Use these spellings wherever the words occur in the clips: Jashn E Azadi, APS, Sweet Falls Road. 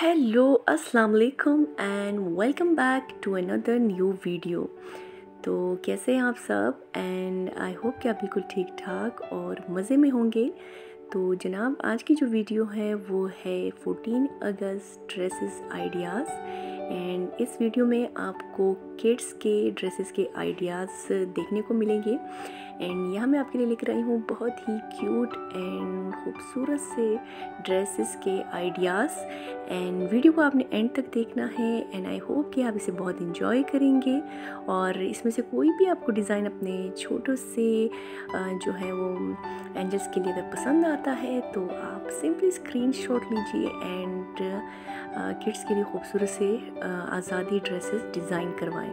Hello अस्सलाम वालेकुम and welcome back to another new video. तो कैसे हैं आप सब एंड आई होप कि आप बिल्कुल ठीक ठाक और मज़े में होंगे। तो जनाब आज की जो वीडियो है वो है 14 अगस्त ड्रेसेस आइडियाज़ एंड इस वीडियो में आपको किड्स के ड्रेसेस के आइडियाज़ देखने को मिलेंगे एंड यहाँ मैं आपके लिए लेकर आई हूँ बहुत ही क्यूट एंड खूबसूरत से ड्रेसेस के आइडियाज़ एंड वीडियो को आपने एंड तक देखना है एंड आई होप कि आप इसे बहुत इन्जॉय करेंगे और इसमें से कोई भी आपको डिज़ाइन अपने छोटों से जो है वो एंजल्स के लिए अगर पसंद आता है तो आप सिंपली स्क्रीनशॉट लीजिए एंड किड्स के लिए खूबसूरत से आज़ादी ड्रेसेस डिज़ाइन करवाएँ।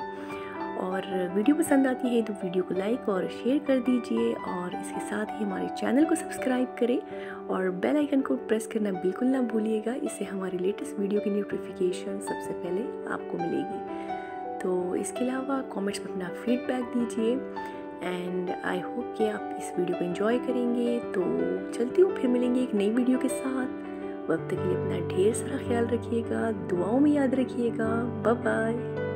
और वीडियो पसंद आती है तो वीडियो को लाइक और शेयर कर दीजिए और इसके साथ ही हमारे चैनल को सब्सक्राइब करें और बेल आइकन को प्रेस करना बिल्कुल ना भूलिएगा, इससे हमारी लेटेस्ट वीडियो की नोटिफिकेशन सबसे पहले आपको मिलेगी। तो इसके अलावा कमेंट्स में अपना फीडबैक दीजिए एंड आई होप कि आप इस वीडियो को एंजॉय करेंगे। तो चलती हूँ, फिर मिलेंगे एक नई वीडियो के साथ। वक्त के लिए अपना ढेर सारा ख्याल रखिएगा, दुआओं में याद रखिएगा। Bye bye.